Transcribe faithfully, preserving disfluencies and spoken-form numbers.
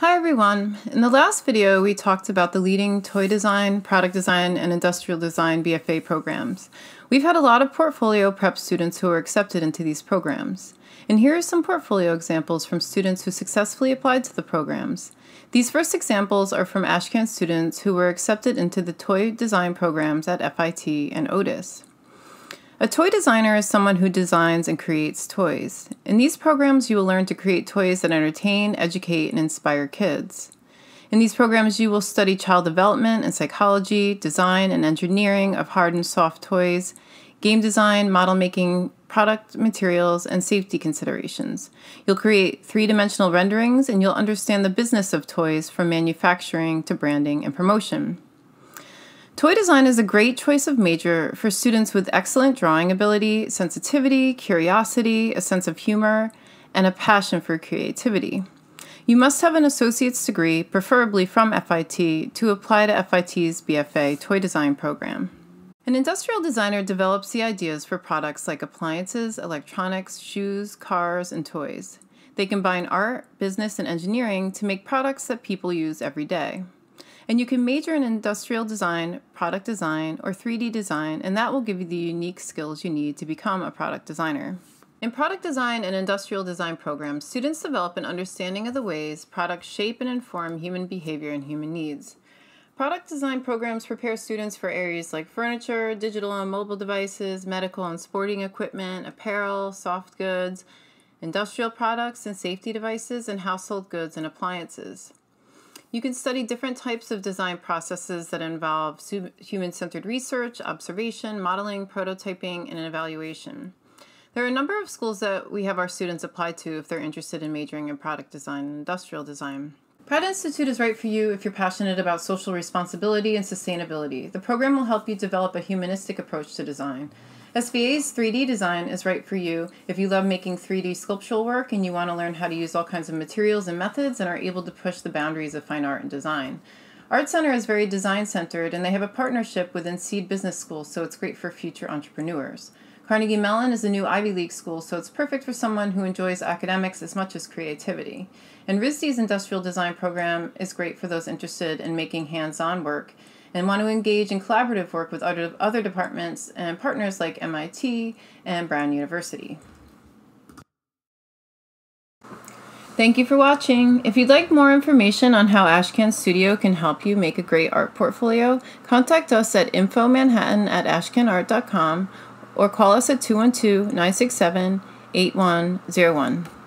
Hi everyone! In the last video, we talked about the leading toy design, product design, and industrial design B F A programs. We've had a lot of portfolio prep students who are accepted into these programs. And here are some portfolio examples from students who successfully applied to the programs. These first examples are from Ashcan students who were accepted into the toy design programs at F I T and Otis. A toy designer is someone who designs and creates toys. In these programs, you will learn to create toys that entertain, educate, and inspire kids. In these programs, you will study child development and psychology, design and engineering of hard and soft toys, game design, model making, product materials, and safety considerations. You'll create three-dimensional renderings, and you'll understand the business of toys from manufacturing to branding and promotion. Toy design is a great choice of major for students with excellent drawing ability, sensitivity, curiosity, a sense of humor, and a passion for creativity. You must have an associate's degree, preferably from F I T, to apply to F I T's B F A toy design program. An industrial designer develops the ideas for products like appliances, electronics, shoes, cars, and toys. They combine art, business, and engineering to make products that people use every day. And you can major in industrial design, product design, or three D design, and that will give you the unique skills you need to become a product designer. In product design and industrial design programs, students develop an understanding of the ways products shape and inform human behavior and human needs. Product design programs prepare students for areas like furniture, digital and mobile devices, medical and sporting equipment, apparel, soft goods, industrial products and safety devices, and household goods and appliances. You can study different types of design processes that involve human-centered research, observation, modeling, prototyping, and evaluation. There are a number of schools that we have our students apply to if they're interested in majoring in product design and industrial design. Pratt Institute is right for you if you're passionate about social responsibility and sustainability. The program will help you develop a humanistic approach to design. S V A's three D design is right for you if you love making three D sculptural work and you want to learn how to use all kinds of materials and methods and are able to push the boundaries of fine art and design. Art Center is very design-centered, and they have a partnership with Inseed Business School, so it's great for future entrepreneurs. Carnegie Mellon is a new Ivy League school, so it's perfect for someone who enjoys academics as much as creativity. And R I S D's industrial design program is great for those interested in making hands-on work and want to engage in collaborative work with other, other departments and partners like M I T and Brown University. Thank you for watching. If you'd like more information on how Ashcan Studio can help you make a great art portfolio, contact us at info manhattan at ashcan art dot com or call us at two one two, nine six seven, eight one zero one.